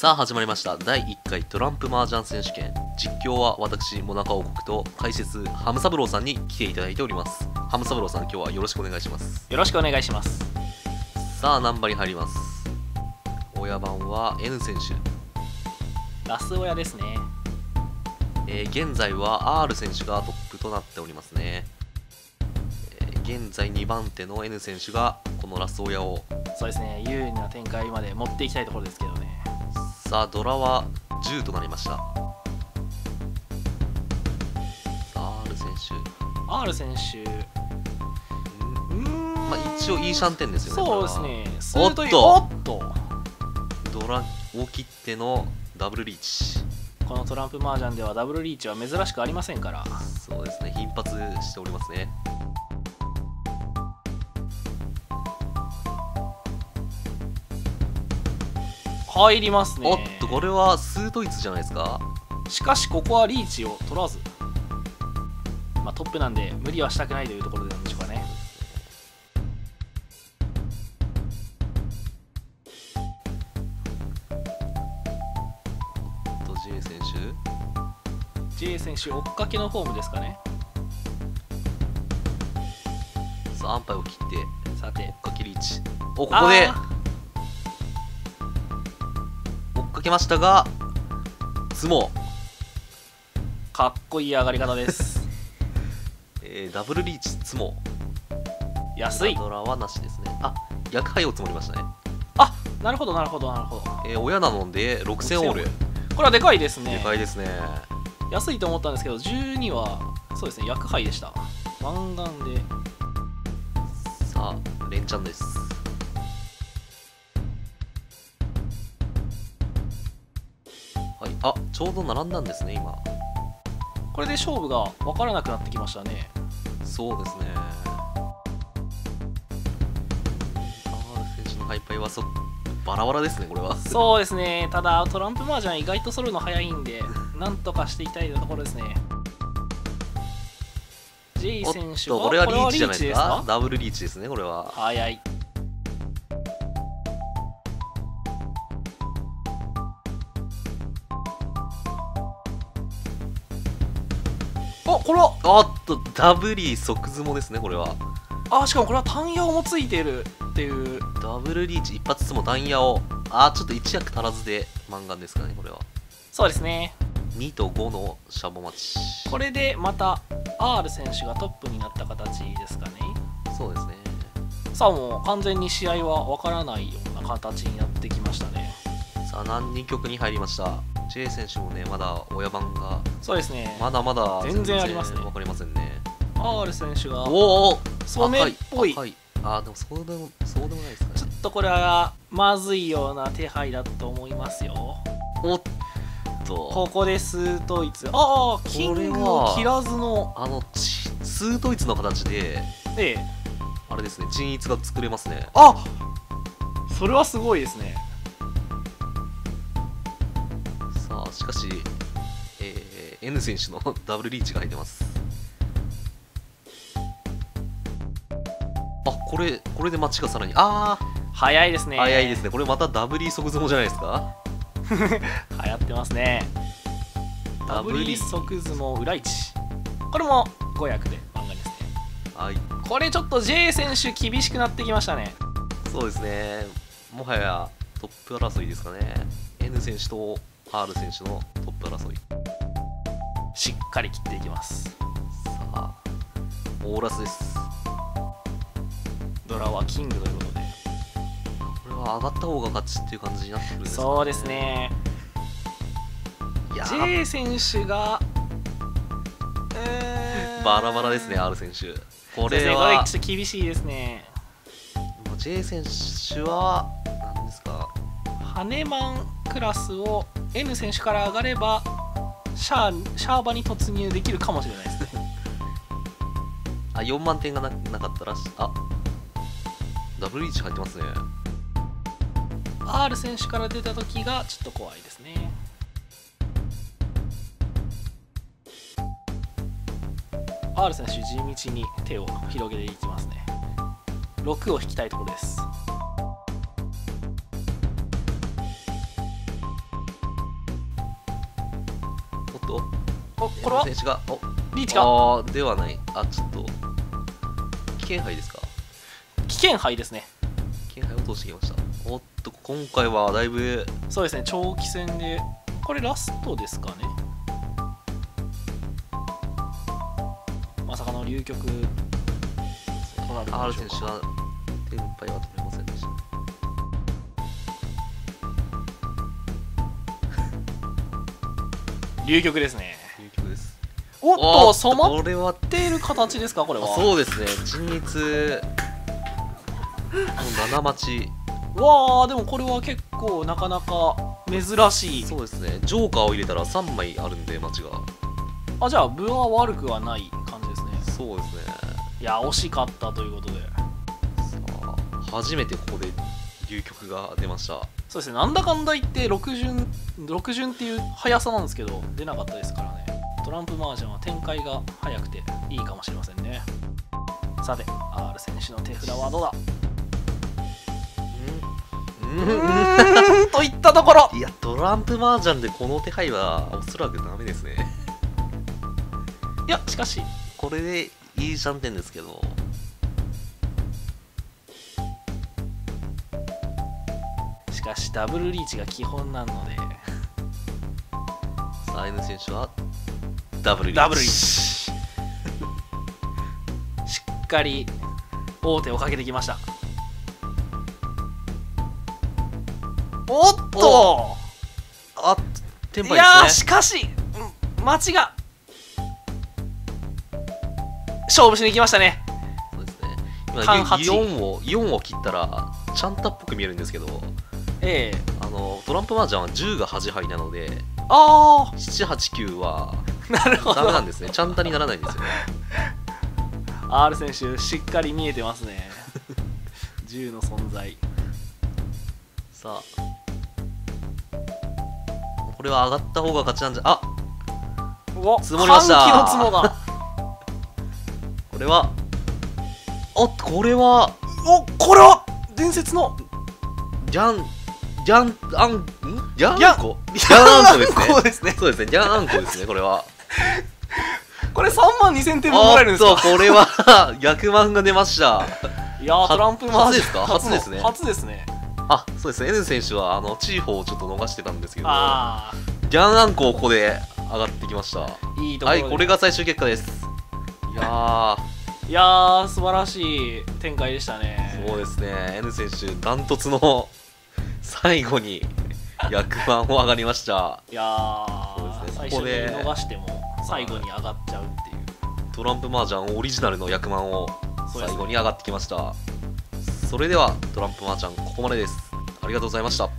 さあ始まりました第1回トランプ麻雀選手権。実況は私もなか王国と解説ハムサブローさんに来ていただいております。ハムサブローさん、今日はよろしくお願いします。よろしくお願いします。さあ何番に入ります？親番は N 選手、ラス親ですね。現在は R 選手がトップとなっておりますね。現在2番手の N 選手がこのラス親を、そうですね、優位な展開まで持っていきたいところですけどね。さあドラは10となりました。 R 選手まあ一応いいシャンテンですよね。そうですね。おっとドラを切ってのダブルリーチ。このトランプ麻雀ではダブルリーチは珍しくありませんから。そうですね、頻発しておりますね。入りますね。おっと、これはスードイツじゃないですか。しかしここはリーチを取らず、まあ、トップなんで無理はしたくないというところなんでしょうかね。おっと J 選手追っかけのフォームですかね。さあ安牌を切って、さて追っかけリーチ。お、ここでかけましたが、相撲かっこいい上がり方です、ダブルリーチ相撲安い。ドラはなしですね。あ、薬杯を積もりましたね。あ、なるほどなるほどなるほど。親なので6000オール。これはでかいですね。でかいですね。安いと思ったんですけど、12はそうですね、薬杯でした。満貫で。さあ連チャンです。あ、ちょうど並んだんですね今。これで勝負が分からなくなってきましたね。そうですね。R 選手のハイパイはバラバラですね、これは。そうですね。ただトランプ麻雀意外と揃うの早いんでなんとかしていきたいところですね。 J 選手はこれはリーチじゃないですか。ダブルリーチですね、これは。早い。おっとダブリー即相撲ですね、これは。あ、しかもこれは単ヤオもついてるっていう。ダブルリーチ一発相撲単ヤオ。あ、ちょっと一役足らずで満貫ですかね、これは。そうですね。2と5のシャボ待ち。これでまた R 選手がトップになった形ですかね。そうですね。さあもう完全に試合は分からないような形になってきましたね。さあ何人局に入りました。J 選手もね、まだ親番が、そうですね、まだまだ全然ありますね。わかりませんね。 R 選手が染めっぽい。あ、でもそうでもないですかね。ちょっとこれはまずいような手配だと思いますよ。おっとここでスートイツ。ああ、キングを切らずのスートイツの形で、ええ、あれですね、鎮逸が作れますね。あ、それはすごいですね。しかし、N 選手のダブルリーチが入ってます。あ、これで待ちがさらに、あー、早いですね。早いですね。これまたダブリー即相撲じゃないですか流行ってますね、ダブリー即相撲裏市。これも5役で漫画ですね。はい、これちょっと J 選手厳しくなってきましたね。そうですね、もはやトップ争いですかね。 N 選手とR 選手のトップ争い、しっかり切っていきます。さあオーラスです。ドラはキングということで、これは上がった方が勝ちっていう感じになってくるんですかね。そうですね。 J 選手がバラバラですね。 R 選手、これはちょっと厳しいですね。 J 選手は何ですか、ハネマンクラスを N 選手から上がればシャーバに突入できるかもしれないですねあ、4万点が なかったらしい。あ、ダブルリーチ入ってますね。 R 選手から出た時がちょっと怖いですね。R 選手地道に手を広げていきますね。6を引きたいところです。これは選手がリーチかではない。ちょっと危険杯ですか。危険杯ですね。危険杯を通してきました。今回はだいぶそうですね、長期戦でこれラストですかね。まさかの龍局となるんでしょうか。R選手は天敗は取れませんでした。龍局ですね。おっと、染まっている形ですか、これは。そうですね、鎮日七町。わあ、でもこれは結構なかなか珍しい。そうですね、ジョーカーを入れたら3枚あるんで、町が。じゃあ分は悪くはない感じですね。そうですね、いや惜しかったということで、さあ初めてここで龍局が出ました。そうですね、なんだかんだ言って6巡っていう速さなんですけど出なかったですからね。トランプマージャンは展開が速くていいかもしれませんね。さて R 選手の手札はどうだ。といったところ、いやトランプマージャンでこの手配はおそらくダメですね。いやしかしこれでいいシャンテンですけど、しかしダブルリーチが基本なのでさあ N 選手はダブルリーチしっかり王手をかけてきました。おっと、テンパイですね。いやーしかし町が勝負しに行きましたね。そうですね、今4を切ったらチャンタっぽく見えるんですけど、トランプマージャンは10が8敗なので、789はなるほどダメなんですね。チャンタにならないんですよね。 R 選手しっかり見えてますね。10の存在。さあこれは上がった方が勝ちなんじゃ。積もりました。歓喜のツモが。これはこれは伝説のギャンアンコですね。そうですね、ギャンアンコですね。これはこれ32,000点ももらえるんですか。これは逆満が出ました。いやトランプマージャンですか。初ですね。初ですね。そうですね、N 選手はチーフをちょっと逃してたんですけど、ギャンアンコをここで上がってきました。いいところで、はい、これが最終結果です。いやー素晴らしい展開でしたね。そうですね、 N 選手ダントツの最後に役満を上がりました。いやー、ね、最初に逃しても最後に上がっちゃうっていう、トランプマージャンオリジナルの役満を最後に上がってきました。それではトランプマージャンここまでです。ありがとうございました。